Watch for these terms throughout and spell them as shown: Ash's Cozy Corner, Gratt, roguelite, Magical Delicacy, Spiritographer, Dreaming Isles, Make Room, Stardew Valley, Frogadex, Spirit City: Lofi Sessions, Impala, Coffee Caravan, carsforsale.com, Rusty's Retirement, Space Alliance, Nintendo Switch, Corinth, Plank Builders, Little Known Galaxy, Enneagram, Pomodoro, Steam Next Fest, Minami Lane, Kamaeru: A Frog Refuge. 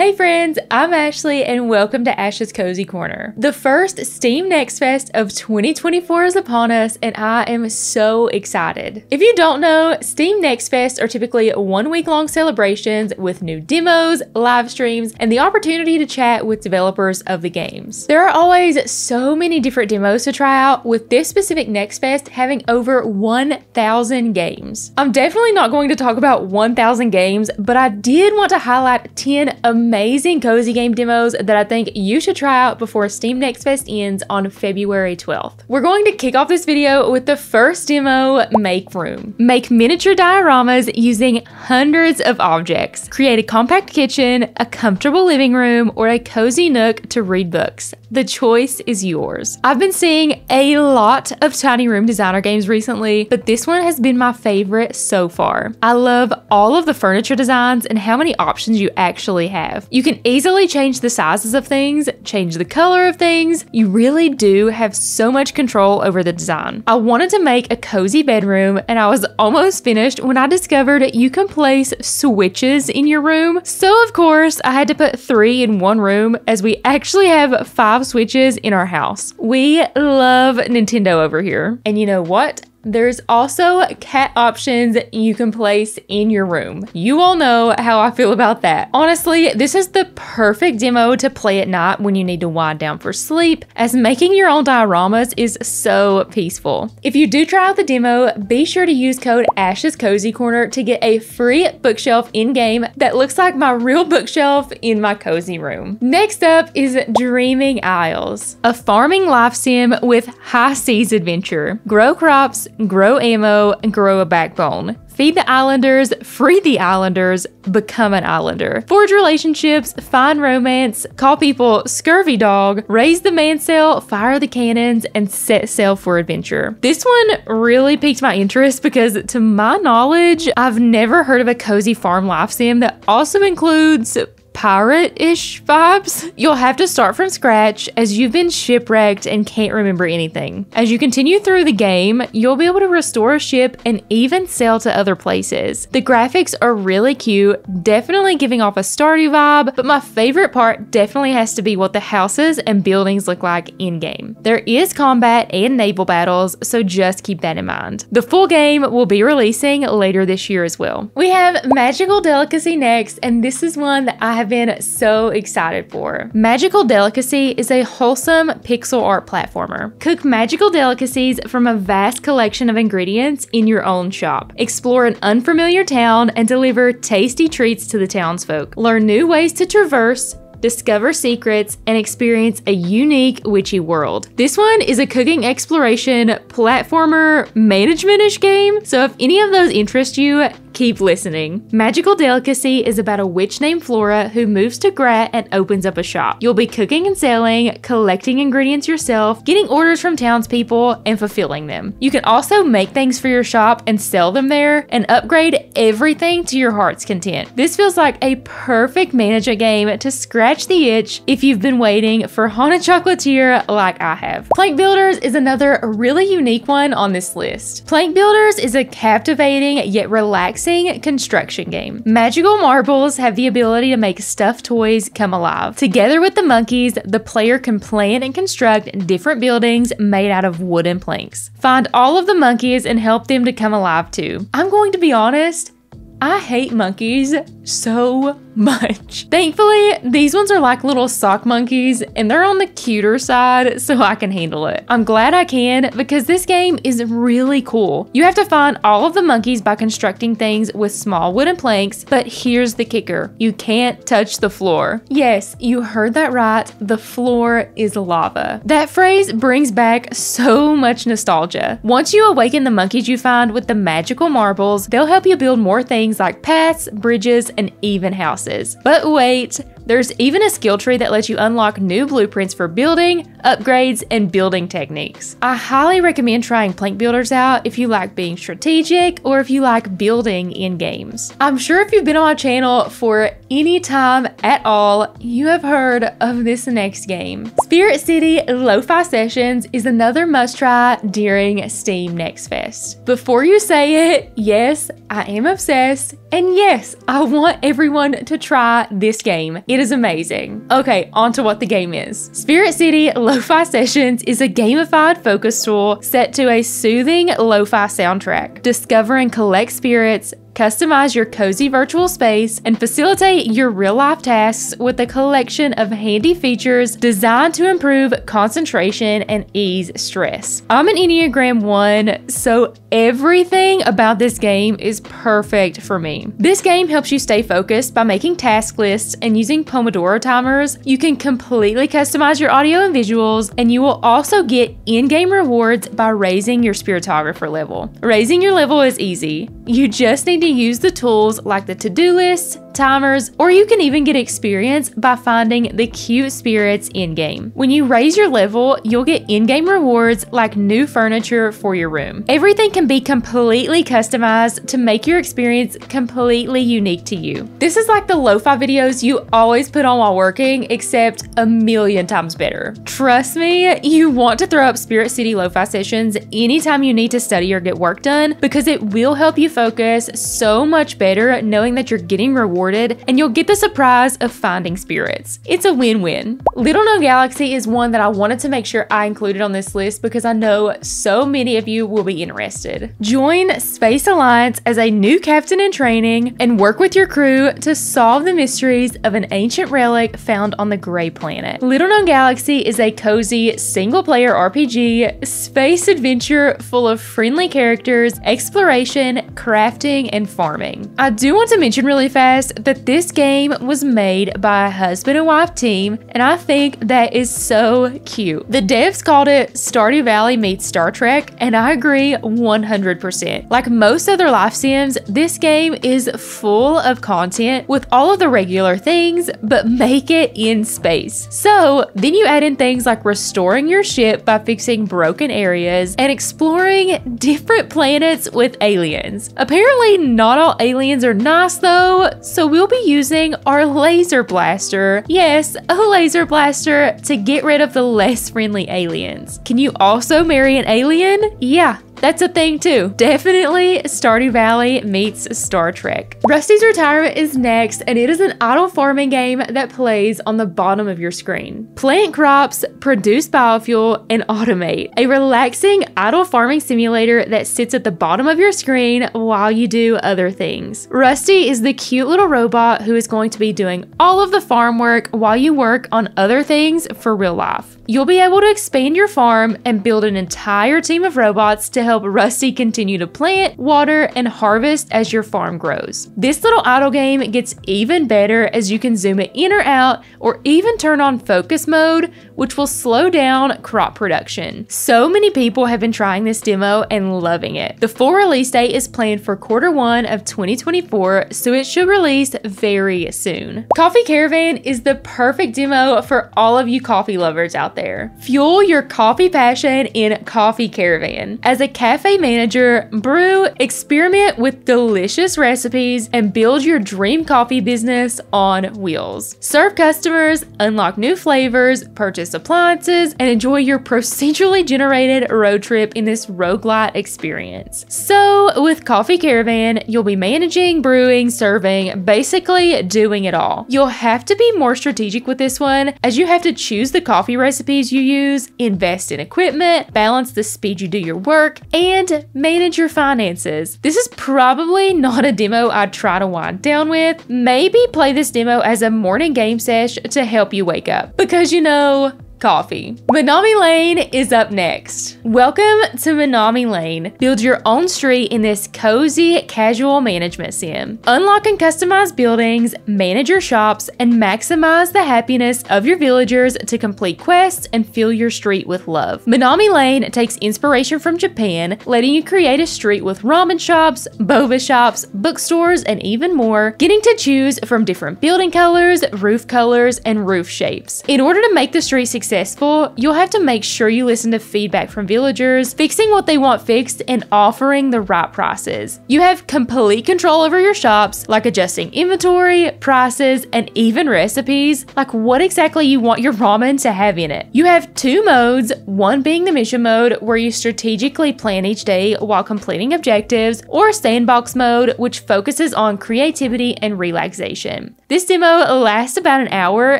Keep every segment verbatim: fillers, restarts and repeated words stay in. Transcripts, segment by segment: Hey friends, I'm Ashley and welcome to Ash's Cozy Corner. The first Steam Next Fest of twenty twenty-four is upon us and I am so excited. If you don't know, Steam Next Fest are typically one week long celebrations with new demos, live streams, and the opportunity to chat with developers of the games. There are always so many different demos to try out, with this specific Next Fest having over one thousand games. I'm definitely not going to talk about one thousand games, but I did want to highlight ten amazing amazing cozy game demos that I think you should try out before Steam Next Fest ends on February twelfth. We're going to kick off this video with the first demo, Make Room. Make miniature dioramas using hundreds of objects. Create a compact kitchen, a comfortable living room, or a cozy nook to read books. The choice is yours. I've been seeing a lot of tiny room designer games recently, but this one has been my favorite so far. I love all of the furniture designs and how many options you actually have. You can easily change the sizes of things, change the color of things. You really do have so much control over the design. I wanted to make a cozy bedroom and I was almost finished when I discovered you can place switches in your room. So of course I had to put three in one room, as we actually have five switches in our house. We love Nintendo over here. And you know what? There's also cat options you can place in your room. You all know how I feel about that. Honestly, this is the perfect demo to play at night when you need to wind down for sleep, as making your own dioramas is so peaceful. If you do try out the demo, be sure to use code AshesCozyCorner to get a free bookshelf in-game that looks like my real bookshelf in my cozy room. Next up is Dreaming Isles, a farming life sim with high seas adventure. Grow crops, grow ammo, and grow a backbone. Feed the islanders, free the islanders, become an islander. Forge relationships, find romance, call people scurvy dog, raise the mainsail, fire the cannons, and set sail for adventure. This one really piqued my interest because, to my knowledge, I've never heard of a cozy farm life sim that also includes pirate-ish vibes. You'll have to start from scratch, as you've been shipwrecked and can't remember anything. As you continue through the game, you'll be able to restore a ship and even sail to other places. The graphics are really cute, definitely giving off a Stardew vibe, but my favorite part definitely has to be what the houses and buildings look like in-game. There is combat and naval battles, so just keep that in mind. The full game will be releasing later this year as well. We have Magical Delicacy next, and this is one that I have been so excited for. Magical Delicacy is a wholesome pixel art platformer. Cook magical delicacies from a vast collection of ingredients in your own shop. Explore an unfamiliar town and deliver tasty treats to the townsfolk. Learn new ways to traverse, discover secrets, and experience a unique witchy world. This one is a cooking exploration platformer management-ish game, so if any of those interest you, keep listening. Magical Delicacy is about a witch named Flora who moves to Gratt and opens up a shop. You'll be cooking and selling, collecting ingredients yourself, getting orders from townspeople, and fulfilling them. You can also make things for your shop and sell them there, and upgrade everything to your heart's content. This feels like a perfect management game to scratch the itch if you've been waiting for Haunted Chocolatier like I have. Plank Builders is another really unique one on this list. Plank Builders is a captivating yet relaxing construction game. Magical marbles have the ability to make stuffed toys come alive. Together with the monkeys, the player can plan and construct different buildings made out of wooden planks. Find all of the monkeys and help them to come alive too. I'm going to be honest, I hate monkeys so much. Thankfully, these ones are like little sock monkeys and they're on the cuter side, so I can handle it. I'm glad I can, because this game is really cool. You have to find all of the monkeys by constructing things with small wooden planks, but here's the kicker. You can't touch the floor. Yes, you heard that right. The floor is lava. That phrase brings back so much nostalgia. Once you awaken the monkeys you find with the magical marbles, they'll help you build more things like paths, bridges, and even houses. But wait, there's even a skill tree that lets you unlock new blueprints for building, upgrades, and building techniques. I highly recommend trying Plank Builders out if you like being strategic or if you like building in games. I'm sure if you've been on my channel for any time at all, you have heard of this next game. Spirit City Lofi Sessions is another must try during Steam Next Fest. Before you say it, yes, I am obsessed, and yes, I want everyone to try this game. It is amazing. Okay, on to what the game is. Spirit City Lofi Sessions is a gamified focus tour set to a soothing lo-fi soundtrack. Discover and collect spirits, customize your cozy virtual space, and facilitate your real-life tasks with a collection of handy features designed to improve concentration and ease stress. I'm an Enneagram one, so everything about this game is perfect for me. This game helps you stay focused by making task lists and using Pomodoro timers. You can completely customize your audio and visuals, and you will also get in-game rewards by raising your Spiritographer level. Raising your level is easy. You just need to use the tools like the to-do list, timers, or you can even get experience by finding the cute spirits in-game. When you raise your level, you'll get in-game rewards like new furniture for your room. Everything can be completely customized to make your experience completely unique to you. This is like the lo-fi videos you always put on while working, except a million times better. Trust me, you want to throw up Spirit City Lo-Fi Sessions anytime you need to study or get work done, because it will help you focus so much better knowing that you're getting rewards, and you'll get the surprise of finding spirits. It's a win-win. Little Known Galaxy is one that I wanted to make sure I included on this list because I know so many of you will be interested. Join Space Alliance as a new captain in training and work with your crew to solve the mysteries of an ancient relic found on the Gray Planet. Little Known Galaxy is a cozy single-player R P G space adventure full of friendly characters, exploration, crafting, and farming. I do want to mention really fast that this game was made by a husband and wife team, and I think that is so cute. The devs called it Stardew Valley meets Star Trek, and I agree one hundred percent. Like most other life sims, this game is full of content with all of the regular things, but make it in space. So then you add in things like restoring your ship by fixing broken areas and exploring different planets with aliens. Apparently not all aliens are nice though, so So we'll be using our laser blaster, yes, a laser blaster, to get rid of the less friendly aliens. Can you also marry an alien? Yeah. That's a thing too. Definitely Stardew Valley meets Star Trek. Rusty's Retirement is next, and it is an idle farming game that plays on the bottom of your screen. Plant crops, produce biofuel, and automate. A relaxing idle farming simulator that sits at the bottom of your screen while you do other things. Rusty is the cute little robot who is going to be doing all of the farm work while you work on other things for real life. You'll be able to expand your farm and build an entire team of robots to help help Rusty continue to plant, water, and harvest as your farm grows. This little idle game gets even better as you can zoom it in or out, or even turn on focus mode, which will slow down crop production. So many people have been trying this demo and loving it. The full release date is planned for quarter one of twenty twenty-four, so it should release very soon. Coffee Caravan is the perfect demo for all of you coffee lovers out there. Fuel your coffee passion in Coffee Caravan. As a cafe manager, brew, experiment with delicious recipes, and build your dream coffee business on wheels. Serve customers, unlock new flavors, purchase appliances, and enjoy your procedurally generated road trip in this roguelite experience. So with Coffee Caravan, you'll be managing, brewing, serving, basically doing it all. You'll have to be more strategic with this one, as you have to choose the coffee recipes you use, invest in equipment, balance the speed you do your work, and manage your finances. This is probably not a demo I'd try to wind down with. Maybe play this demo as a morning game sesh to help you wake up, because you know, coffee. Minami Lane is up next. Welcome to Minami Lane. Build your own street in this cozy, casual management sim. Unlock and customize buildings, manage your shops, and maximize the happiness of your villagers to complete quests and fill your street with love. Minami Lane takes inspiration from Japan, letting you create a street with ramen shops, boba shops, bookstores, and even more, getting to choose from different building colors, roof colors, and roof shapes. In order to make the street successful, successful, you'll have to make sure you listen to feedback from villagers, fixing what they want fixed and offering the right prices. You have complete control over your shops, like adjusting inventory, prices, and even recipes, like what exactly you want your ramen to have in it. You have two modes, one being the mission mode, where you strategically plan each day while completing objectives, or sandbox mode, which focuses on creativity and relaxation. This demo lasts about an hour,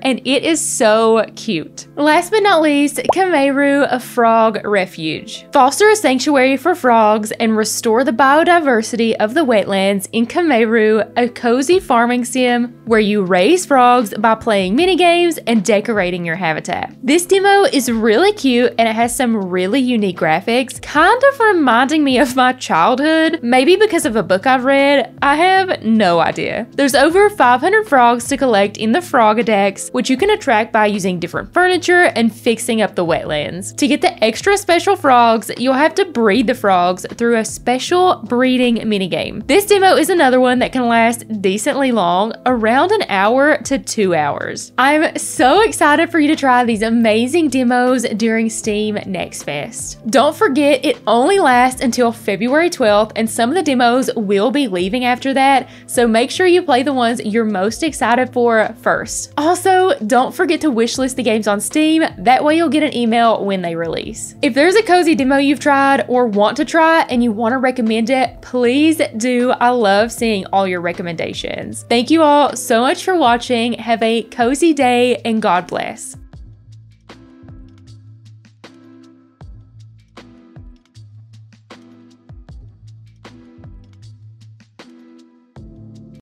and it is so cute. Last but not least, Kamaeru: A Frog Refuge. Foster a sanctuary for frogs and restore the biodiversity of the wetlands in Kamaeru, a cozy farming sim where you raise frogs by playing minigames and decorating your habitat. This demo is really cute, and it has some really unique graphics, kind of reminding me of my childhood, maybe because of a book I've read, I have no idea. There's over five hundred frogs to collect in the Frogadex, which you can attract by using different furniture and fixing up the wetlands. To get the extra special frogs, you'll have to breed the frogs through a special breeding minigame. This demo is another one that can last decently long, around an hour to two hours. I'm so excited for you to try these amazing demos during Steam Next Fest. Don't forget, it only lasts until February twelfth, and some of the demos will be leaving after that, so make sure you play the ones you're most excited for first. Also, don't forget to wishlist the games on Steam, that way you'll get an email when they release. If there's a cozy demo you've tried or want to try and you want to recommend it, please do. I love seeing all your recommendations. Thank you all so much for watching. Have a cozy day and God bless.